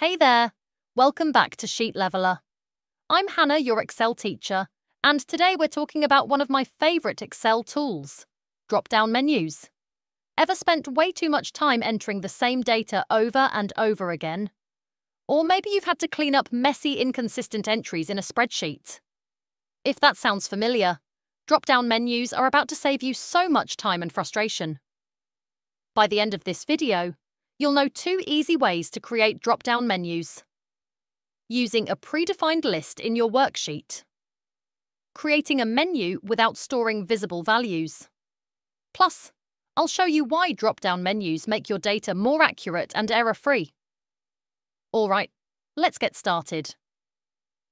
Hey there, welcome back to Sheet Leveller. I'm Hannah, your Excel teacher, and today we're talking about one of my favourite Excel tools, drop-down menus. Ever spent way too much time entering the same data over and over again? Or maybe you've had to clean up messy, inconsistent entries in a spreadsheet. If that sounds familiar, drop-down menus are about to save you so much time and frustration. By the end of this video, you'll know two easy ways to create drop-down menus. Using a predefined list in your worksheet. Creating a menu without storing visible values. Plus, I'll show you why drop-down menus make your data more accurate and error-free. Alright, let's get started.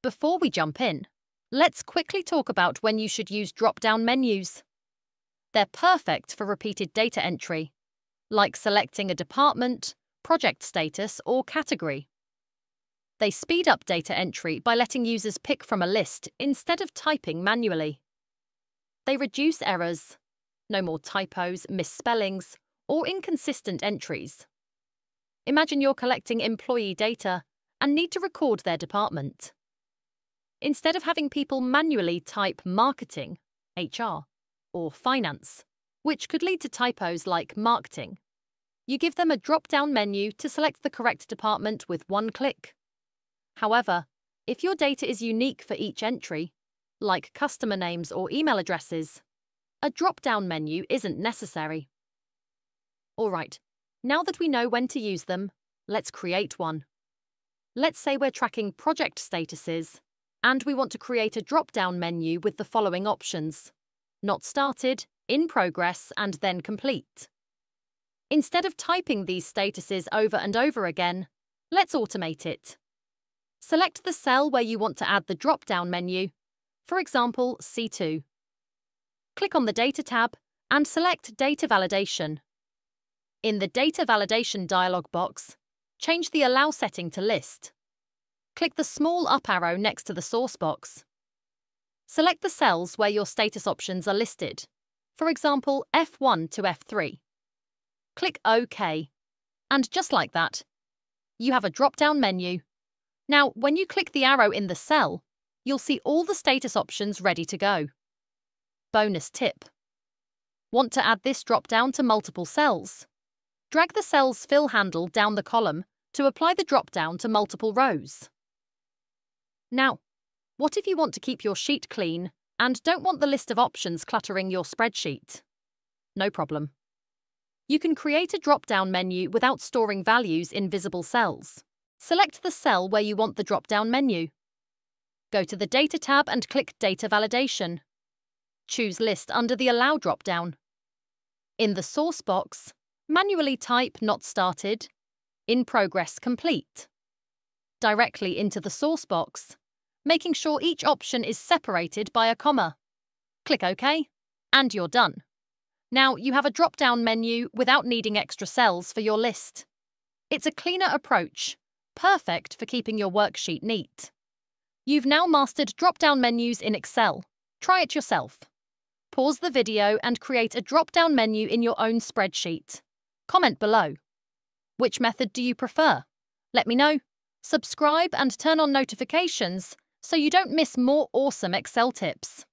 Before we jump in, let's quickly talk about when you should use drop-down menus. They're perfect for repeated data entry, like selecting a department, project status, or category. They speed up data entry by letting users pick from a list instead of typing manually. They reduce errors, no more typos, misspellings, or inconsistent entries. Imagine you're collecting employee data and need to record their department. Instead of having people manually type marketing, HR, or finance, which could lead to typos like marketing, you give them a drop-down menu to select the correct department with one click. However, if your data is unique for each entry, like customer names or email addresses, a drop-down menu isn't necessary. Alright, now that we know when to use them, let's create one. Let's say we're tracking project statuses, and we want to create a drop-down menu with the following options: not started, in progress, and then complete. Instead of typing these statuses over and over again, let's automate it. Select the cell where you want to add the drop-down menu, for example, C2. Click on the Data tab and select Data Validation. In the Data Validation dialog box, change the Allow setting to List. Click the small up arrow next to the source box. Select the cells where your status options are listed, for example, F1 to F3. Click OK, and just like that, you have a drop-down menu. Now, when you click the arrow in the cell, you'll see all the status options ready to go. Bonus tip: want to add this drop-down to multiple cells? Drag the cell's fill handle down the column to apply the drop-down to multiple rows. Now, what if you want to keep your sheet clean and don't want the list of options cluttering your spreadsheet? No problem. You can create a drop-down menu without storing values in visible cells. Select the cell where you want the drop-down menu. Go to the Data tab and click Data Validation. Choose List under the Allow drop-down. In the source box, manually type Not Started, In Progress, Complete directly into the source box, making sure each option is separated by a comma. Click OK, and you're done. Now you have a drop-down menu without needing extra cells for your list. It's a cleaner approach, perfect for keeping your worksheet neat. You've now mastered drop-down menus in Excel. Try it yourself. Pause the video and create a drop-down menu in your own spreadsheet. Comment below. Which method do you prefer? Let me know. Subscribe and turn on notifications so you don't miss more awesome Excel tips.